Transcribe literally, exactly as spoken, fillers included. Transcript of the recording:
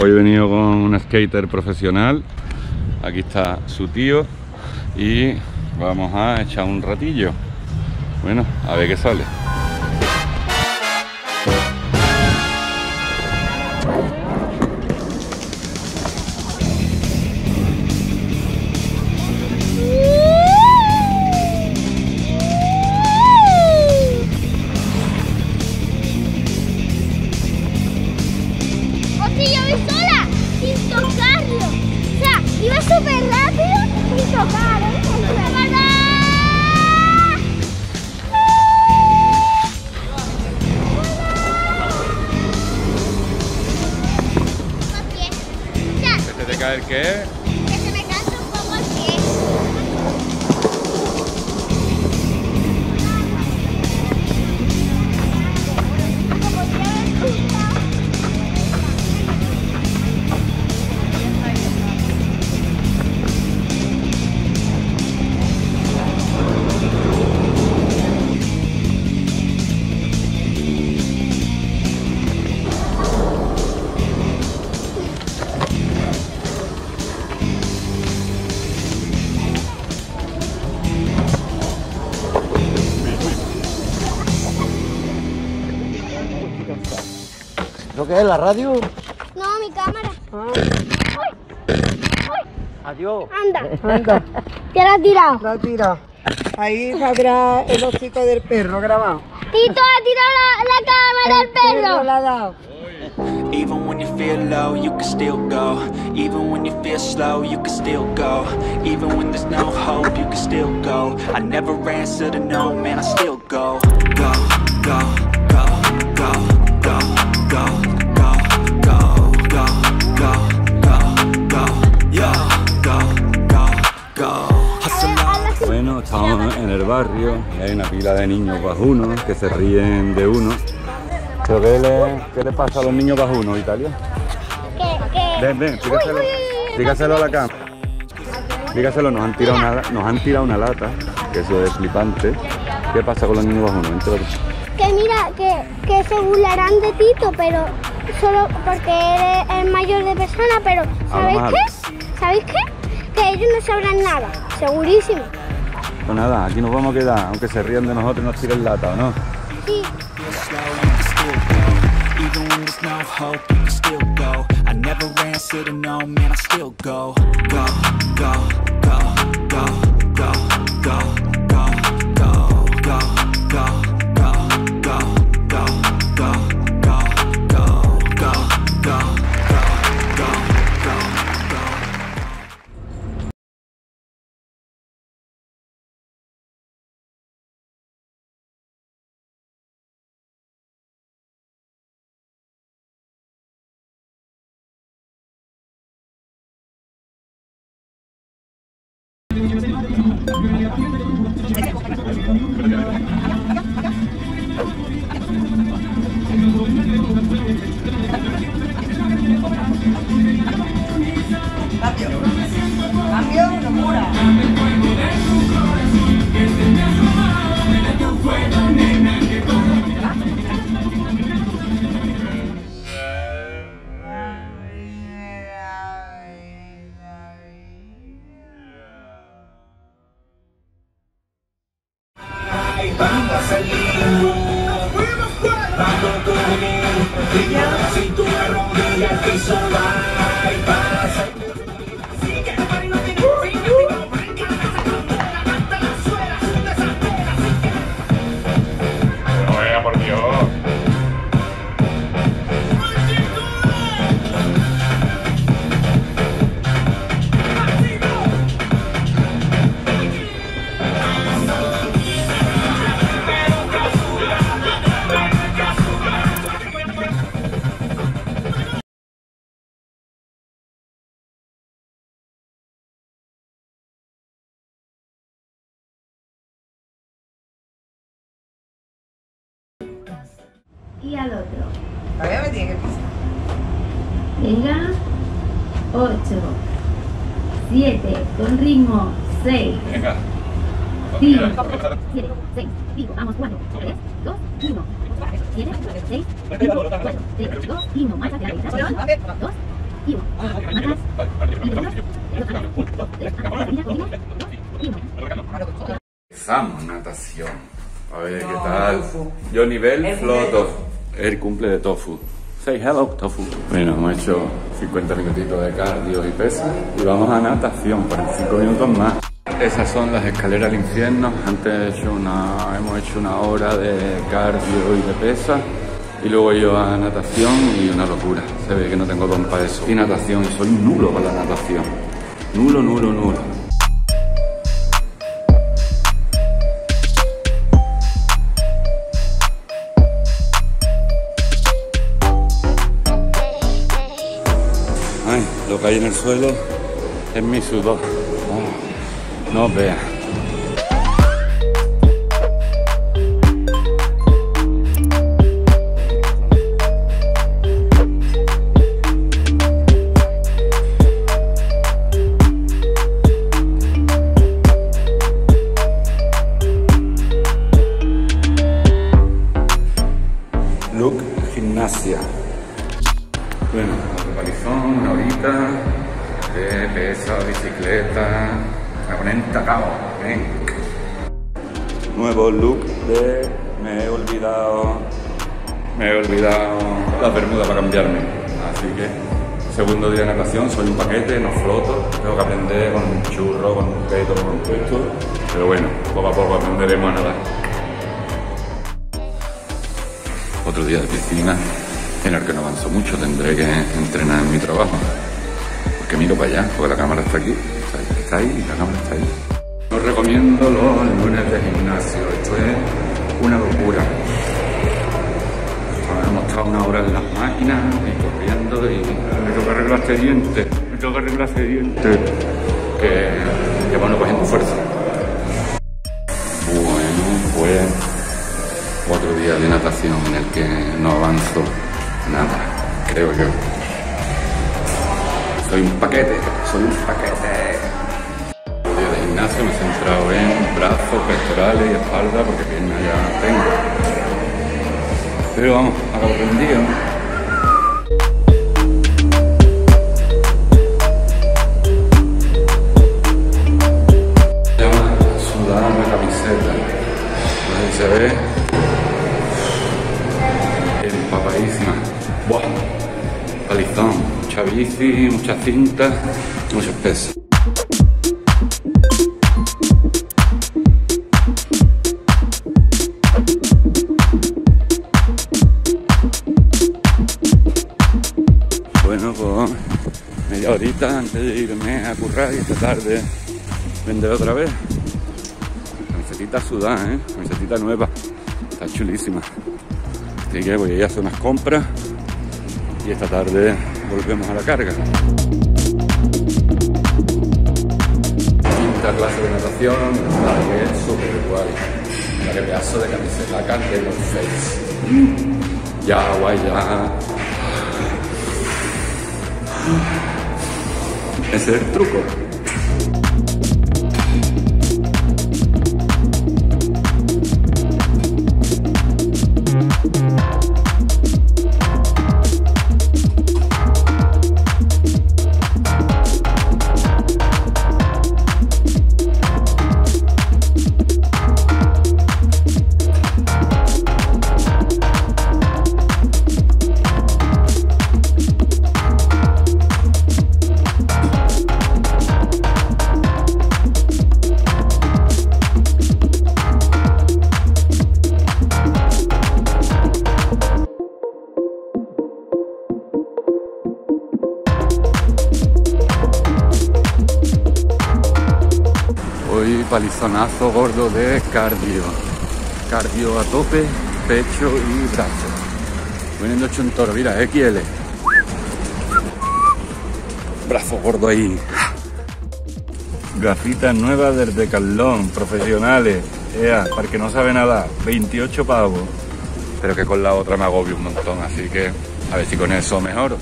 Hoy he venido con un skater profesional. Aquí está su tío y vamos a echar un ratillo. Bueno, a ver qué sale. ¿Caer qué? Que se me cansa un poco el pie. ¿Lo que es la radio? No, mi cámara. Ah. Uy. Uy. Adiós. Anda. Anda. ¿Qué la has tirado? La tira. Ahí saldrá el hocico del perro grabado. Tito ha tirado la, la cámara del perro. perro la ha dado. Even when you feel low, you can still go. Even when you feel slow, you can still go. Even when there's no hope, you can still go. I never answer to no, man, I still go. Go, go, go, go, go, go. Bueno, estamos en el barrio y hay una pila de niños bajunos que se ríen de uno. ¿Pero qué le, qué le pasa a los niños bajunos, Italia? ¿Qué? ¿Qué? Ven, ven, dígaselo, dígaselo a la cámara. Dígaselo, nos han tirado una, nos han tirado una lata, que eso es flipante. ¿Qué pasa con los niños bajunos? Entrate. Que mira, que, que se burlarán de Tito, pero solo porque eres el mayor de persona, pero ¿sabéis qué? ¿Sabéis qué? Que ellos no sabrán nada, segurísimo. Pues nada, aquí nos vamos a quedar, aunque se rían de nosotros y nos tiren lata, ¿o no? Sí. Y al otro. Todavía me tiene que pisar. Venga. ocho, siete, con ritmo. seis. Venga. cinco, seis, pico. Vamos, cuatro, tres, dos, uno. siete, seis, cinco, cuatro, tres, dos, uno. Marcha hacia la derecha. dos, Empezamos natación. A ver qué tal. Yo nivel floto. El cumple de Tofu. Say hello, Tofu. Bueno, hemos hecho cincuenta minutitos de cardio y peso y vamos a natación para cinco minutos más. Esas son las escaleras al infierno. Antes he hecho una, hemos hecho una hora de cardio y de pesa. Y luego yo a natación y una locura. Se ve que no tengo don para eso. Y natación, soy nulo para la natación. Nulo, nulo, nulo. Ay, lo que hay en el suelo es mi sudor. Oh, no veas. Look, gimnasia. Bueno, palizón, una horita de pesa, bicicleta, me ponen tacao, ven. Nuevo look de... me he olvidado... me he olvidado la bermuda para cambiarme. Así que, segundo día de natación, soy un paquete, no floto. Tengo que aprender con un churro, con un peto, con un puesto. Pero bueno, poco a poco aprenderemos a nadar. Otro día de piscina en el que no avanzo mucho, tendré que entrenar en mi trabajo. Porque miro para allá, porque la cámara está aquí, está ahí y la cámara está ahí. Os recomiendo los lunes de gimnasio, esto es una locura. Hemos estado una hora en las máquinas y corriendo y me toca arreglar este diente, me toca arreglar este diente. Que, que bueno, cogiendo fuerza. Bueno, pues... otro día de natación en el que no avanzo nada, creo yo. Soy un paquete, soy un paquete. El día de gimnasio me he centrado en brazos, pectorales y espalda porque pierna ya tengo. Pero vamos, acabo rendido. Se llama sudar la camiseta. Ahí se ve. Papadísima. Buah, palizón, mucha bici, mucha cinta, muchas pesas. Bueno, pues media horita antes de irme a currar y esta tarde vendré otra vez. Camisetita sudada, ¿eh? Camisetita nueva, está chulísima. Así que voy a ir a hacer unas compras y esta tarde volvemos a la carga. Quinta clase de natación, la que es súper guay. La que pedazo de camiseta de los Face. Ya, guay, ya. Ese es el truco. Palizonazo gordo de cardio, cardio a tope, pecho y brazo. Veniendo hecho un toro, mira, equis ele. Brazo gordo ahí. Gafitas nuevas del Decathlon, profesionales. Ea, para que no sabe nada, veintiocho pavos. Pero que con la otra me agobio un montón, así que a ver si con eso mejoro.